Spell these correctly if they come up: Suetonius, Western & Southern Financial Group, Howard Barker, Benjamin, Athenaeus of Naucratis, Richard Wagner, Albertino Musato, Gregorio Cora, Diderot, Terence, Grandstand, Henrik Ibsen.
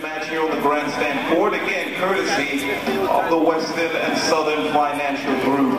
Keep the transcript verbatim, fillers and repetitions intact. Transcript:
Match here on the grandstand court, again courtesy of the Western and Southern Financial Group.